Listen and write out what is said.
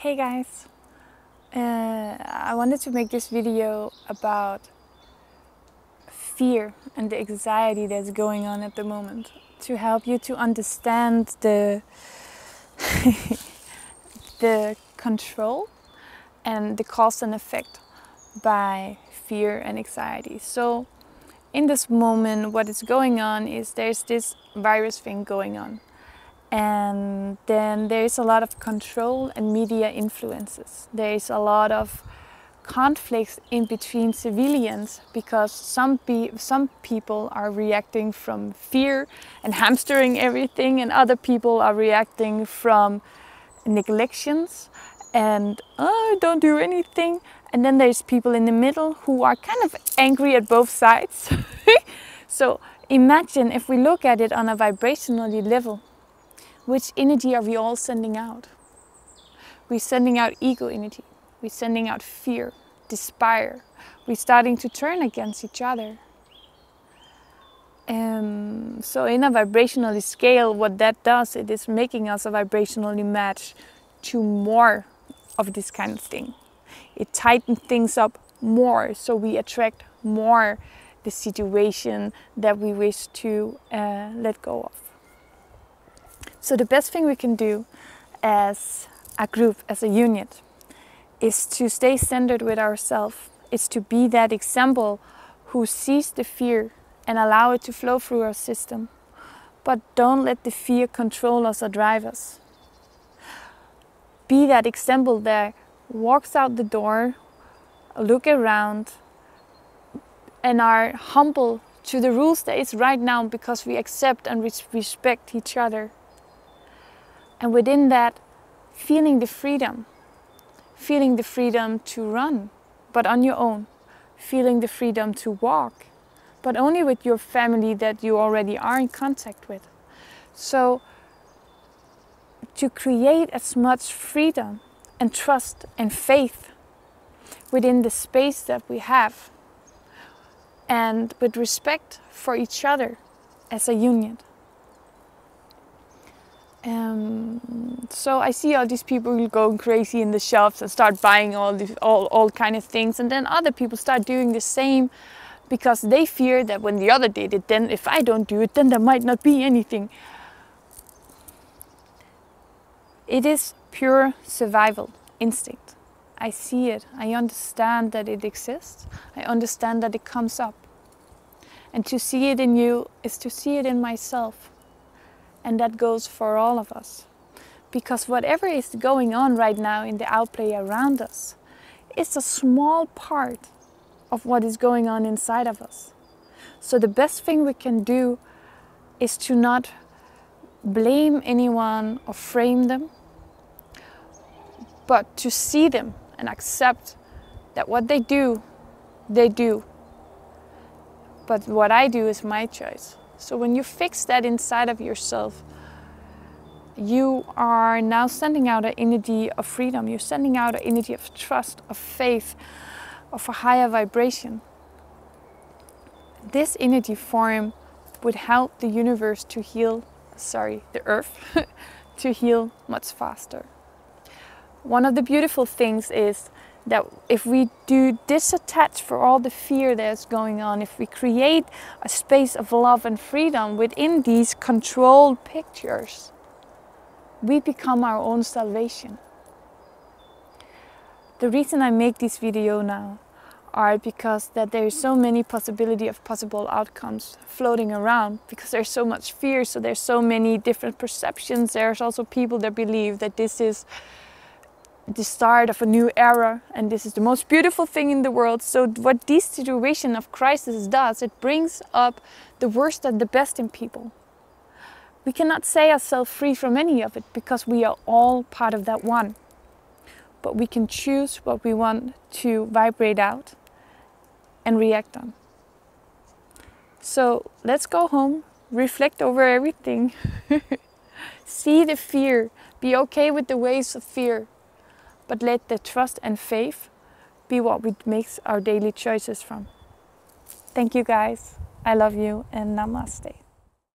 Hey guys, I wanted to make this video about fear and the anxiety that's going on at the moment to help you to understand the the control and the cause and effect by fear and anxiety. So in this moment what is going on is there's this virus thing going on. And then there is a lot of control and media influences. There is a lot of conflicts in between civilians because some people are reacting from fear and hamstering everything, and other people are reacting from neglections and don't do anything. And then there's people in the middle who are kind of angry at both sides. So imagine if we look at it on a vibrationally level. Which energy are we all sending out? We're sending out ego energy. We're sending out fear, despair. We're starting to turn against each other. So in a vibrational scale, what that does, it is making us a vibrationally match to more of this kind of thing. It tightens things up more, so we attract more the situation that we wish to let go of. So the best thing we can do as a group, as a unit, is to stay centered with ourselves, is to be that example who sees the fear and allow it to flow through our system. But don't let the fear control us or drive us. Be that example that walks out the door, look around, and are humble to the rules that is right now because we accept and respect each other. And within that, feeling the freedom to run, but on your own, feeling the freedom to walk, but only with your family that you already are in contact with. So to create as much freedom and trust and faith within the space that we have and with respect for each other as a unit. So I see all these people going crazy in the shops and start buying all kind of things, and then other people start doing the same because they fear that when the other did it, then if I don't do it, then there might not be anything. It is pure survival instinct. I see it. I understand that it exists. I understand that it comes up. And to see it in you is to see it in myself. And that goes for all of us. Because whatever is going on right now in the outplay around us, it's a small part of what is going on inside of us. So the best thing we can do is to not blame anyone or frame them, but to see them and accept that what they do. But what I do is my choice. So when you fix that inside of yourself, you are now sending out an energy of freedom. You're sending out an energy of trust, of faith, of a higher vibration. This energy form would help the universe to heal, the earth, to heal much faster. One of the beautiful things is that if we do disattach for all the fear that's going on, if we create a space of love and freedom within these controlled pictures, we become our own salvation. The reason I make this video now are because that there is so many possibility of possible outcomes floating around, because there's so much fear, so there's so many different perceptions. There's also people that believe that this is the start of a new era and this is the most beautiful thing in the world. So what this situation of crisis does, it brings up the worst and the best in people. We cannot say ourselves free from any of it because we are all part of that one. But we can choose what we want to vibrate out and react on. So let's go home, reflect over everything, see the fear, be okay with the waves of fear. But let the trust and faith be what we make our daily choices from. Thank you guys. I love you and namaste.